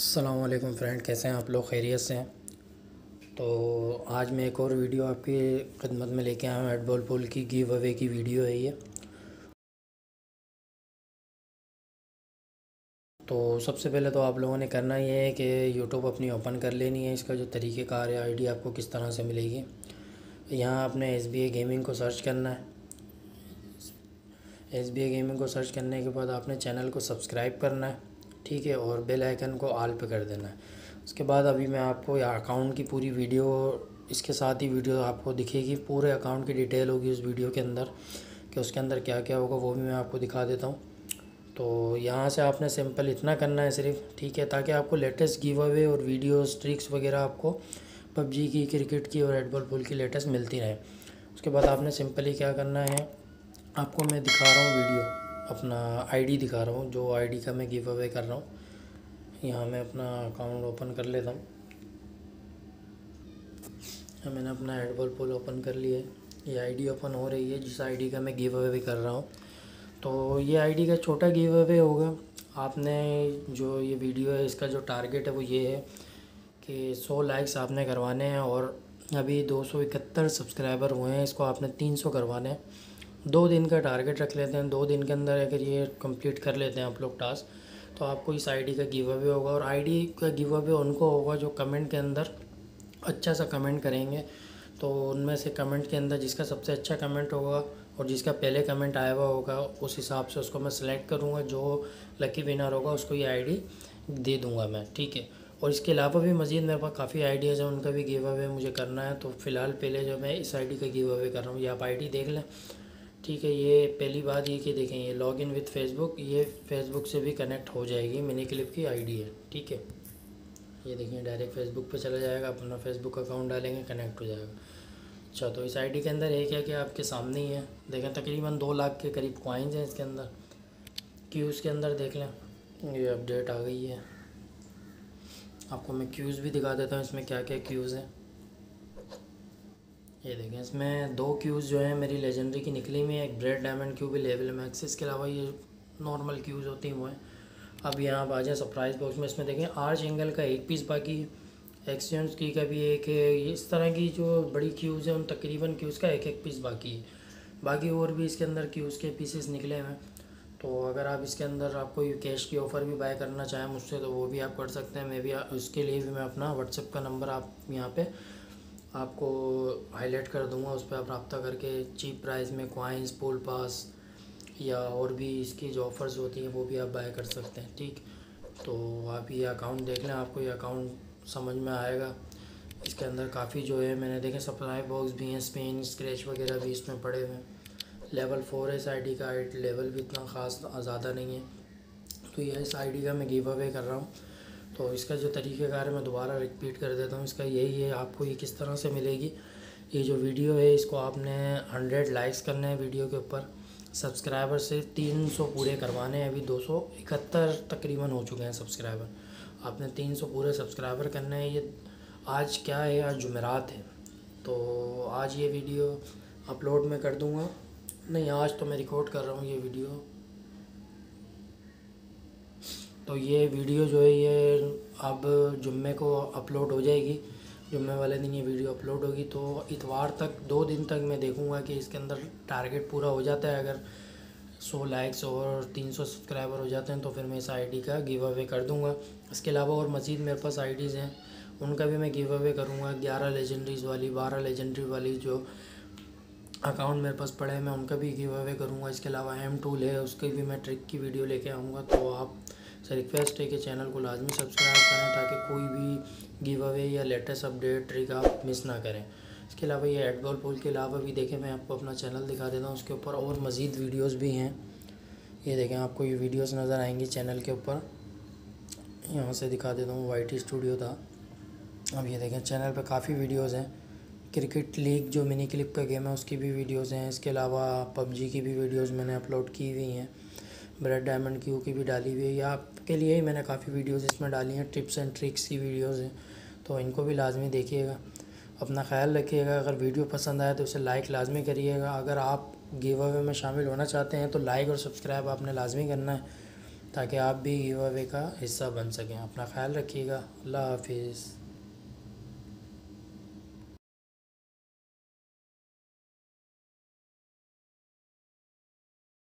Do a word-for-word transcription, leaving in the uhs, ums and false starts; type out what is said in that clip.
अस्सलाम वालेकुम फ्रेंड, कैसे हैं आप लोग? खैरियत से हैं? तो आज मैं एक और वीडियो आपकी खिदमत में लेके आया हूँ। एट बॉल पूल की गिव अवे की वीडियो है ये। तो सबसे पहले तो आप लोगों ने करना ये है कि यूट्यूब अपनी ओपन कर लेनी है। इसका जो तरीक़ेकार है, आईडी आपको किस तरह से मिलेगी, यहाँ आपने एस बी ए गेमिंग को सर्च करना है। एस बी ए गेमिंग को सर्च करने के बाद आपने चैनल को सब्सक्राइब करना है, ठीक है, और बेल आइकन को ऑल पे कर देना है। उसके बाद अभी मैं आपको अकाउंट की पूरी वीडियो, इसके साथ ही वीडियो आपको दिखेगी, पूरे अकाउंट की डिटेल होगी उस वीडियो के अंदर कि उसके अंदर क्या क्या होगा, वो भी मैं आपको दिखा देता हूँ। तो यहाँ से आपने सिंपल इतना करना है सिर्फ, ठीक है, ताकि आपको लेटेस्ट गिव अवे और वीडियोस, ट्रिक्स वगैरह आपको पबजी की, क्रिकेट की और एट बॉल पूल की लेटेस्ट मिलती रहे। उसके बाद आपने सिंपली क्या करना है, आपको मैं दिखा रहा हूँ वीडियो, अपना आईडी दिखा रहा हूँ, जो आईडी का मैं गिव अवे कर रहा हूँ। यहाँ मैं अपना अकाउंट ओपन कर लेता हूँ। मैंने अपना एट बॉल पूल ओपन कर लिया है। ये आईडी ओपन हो रही है जिस आईडी का मैं गिव अवे कर रहा हूँ। तो ये आईडी का छोटा गिव अवे होगा। आपने जो ये वीडियो है, इसका जो टारगेट है वो ये है कि सौ लाइक्स आपने करवाने हैं, और अभी दो सौ इकहत्तर सब्सक्राइबर हुए हैं, इसको आपने तीन सौ करवाने हैं। दो दिन का टारगेट रख लेते हैं। दो दिन के अंदर अगर ये कंप्लीट कर लेते हैं आप लोग टास्क, तो आपको इस आईडी का गिव अवे होगा। और आईडी का गिव अवे उनको होगा जो कमेंट के अंदर अच्छा सा कमेंट करेंगे। तो उनमें से कमेंट के अंदर जिसका सबसे अच्छा कमेंट होगा और जिसका पहले कमेंट आया हुआ होगा, उस हिसाब से उसको मैं सिलेक्ट करूँगा। जो लकी विनर होगा उसको ये आईडी दे दूँगा मैं, ठीक है। और इसके अलावा भी मज़ीद मेरे पास काफ़ी आइडियाज़ हैं, उनका भी गिव अवे मुझे करना है। तो फ़िलहाल पहले जो मैं इस आईडी का गिव अवे कर रहा हूँ, ये आप आईडी देख लें, ठीक है। ये पहली बात ये कि देखें, ये लॉग इन विथ फेसबुक, ये फेसबुक से भी कनेक्ट हो जाएगी, मिनीक्लिप की आईडी है, ठीक है। ये देखिए डायरेक्ट फेसबुक पे चला जाएगा, अपना फेसबुक अकाउंट डालेंगे, कनेक्ट हो जाएगा। अच्छा, तो इस आईडी के अंदर है क्या क्या आपके सामने ही है, देखें तकरीबन दो लाख के करीब कॉइन्स हैं इसके अंदर। क्यूज़ के अंदर देख लें, ये अपडेट आ गई है। आपको मैं क्यूज़ भी दिखा देता हूँ, इसमें क्या क्या क्यूज़ हैं। ये देखें, इसमें दो क्यूज़ जो है मेरी लेजेंडरी की निकली हुई है, एक bread diamond cube level max, इसके अलावा ये नॉर्मल क्यूज़ होती हैं वो हैं। अब यहाँ आप आ जाए सरप्राइज बॉक्स में, इसमें देखें आर्च एंगल का एक पीस, बाकी एक्सचेंज की का भी एक है। इस तरह की जो बड़ी क्यूज़ है उन तकरीबन क्यूज़ का एक एक पीस बाकी है, बाकी और भी इसके अंदर क्यूज़ के पीसेस निकले हैं। तो अगर आप इसके अंदर आपको कैश की ऑफ़र भी बाय करना चाहें मुझसे, तो वो भी आप कर सकते हैं। मैं भी उसके लिए भी मैं अपना व्हाट्सअप का नंबर आप यहाँ पर आपको हाईलाइट कर दूंगा, उस पर आप रब्ता करके चीप प्राइस में कॉइन्स, पूल पास या और भी इसकी जो ऑफ़र्स होती हैं वो भी आप बाय कर सकते हैं, ठीक। तो आप ये अकाउंट देख लें, आपको ये अकाउंट समझ में आएगा। इसके अंदर काफ़ी जो है मैंने देखे सप्लाई बॉक्स भी हैं, स्पिन स्क्रैच वगैरह भी इसमें पड़े हुए हैं। लेवल फोर इस आई डी का, आइट लेवल भी इतना ख़ास ज़्यादा नहीं है। तो यह इस आई डी का मैं गिव अवे कर रहा हूँ। तो इसका जो तरीक़ेकार है मैं दोबारा रिपीट कर देता हूँ, इसका यही है। आपको ये किस तरह से मिलेगी, ये जो वीडियो है इसको आपने हंड्रेड लाइक्स करने हैं वीडियो के ऊपर, सब्सक्राइबर से तीन सौ पूरे करवाने हैं। अभी दो सौ इकहत्तर तकरीबन हो चुके हैं सब्सक्राइबर, आपने तीन सौ पूरे सब्सक्राइबर करने हैं। ये आज क्या है, आज जुमेरात है, तो आज ये वीडियो अपलोड मैं कर दूँगा, नहीं आज तो मैं रिकॉर्ड कर रहा हूँ ये वीडियो। तो ये वीडियो जो है ये अब जुम्मे को अपलोड हो जाएगी, जुम्मे वाले दिन ये वीडियो अपलोड होगी। तो इतवार तक, दो दिन तक मैं देखूंगा कि इसके अंदर टारगेट पूरा हो जाता है। अगर सौ लाइक्स और तीन सौ सब्सक्राइबर हो जाते हैं तो फिर मैं इस आईडी का गिव अवे कर दूंगा। इसके अलावा और मज़ीद मेरे पास आईडीज़ हैं, उनका भी मैं गिव अवे करूँगा। ग्यारह लेजेंडरीज़ वाली, बारह लेजेंडरी वाली जो अकाउंट मेरे पास पड़े हैं, मैं उनका भी गिव अवे करूँगा। इसके अलावा एम टूल है, उसकी भी मैं ट्रिक की वीडियो लेके आऊँगा। तो आप सर रिक्वेस्ट है कि चैनल को लाजमी सब्सक्राइब करें, ताकि कोई भी गिव अवे या लेटेस्ट अपडेट ट्रिक आप मिस ना करें। इसके अलावा ये एट बॉल पूल के अलावा भी देखें, मैं आपको अपना चैनल दिखा देता हूँ, उसके ऊपर और मज़ीद वीडियोस भी हैं। ये देखें, आपको ये वीडियोस नज़र आएंगी चैनल के ऊपर, यहाँ से दिखा देता हूँ, वाई टी स्टूडियो था। अब ये देखें चैनल पर काफ़ी वीडियोज़ हैं, क्रिकेट लीग जो मिनी क्लिप का गेम है उसकी भी वीडियोज़ हैं, इसके अलावा पबजी की भी वीडियोज़ मैंने अपलोड की हुई हैं, ब्रेड डायमंड क्यू की भी डाली हुई है। या आपके लिए ही मैंने काफ़ी वीडियोस इसमें डाली हैं, टिप्स एंड ट्रिक्स की वीडियोस हैं, तो इनको भी लाजमी देखिएगा। अपना ख्याल रखिएगा, अगर वीडियो पसंद आए तो उसे लाइक लाजमी करिएगा। अगर आप गिव अवे में शामिल होना चाहते हैं तो लाइक और सब्सक्राइब आपने लाजमी करना है। ताकि आप भी गिव अवे का हिस्सा बन सकें। अपना ख्याल रखिएगा। अल्लाह हाफिज़।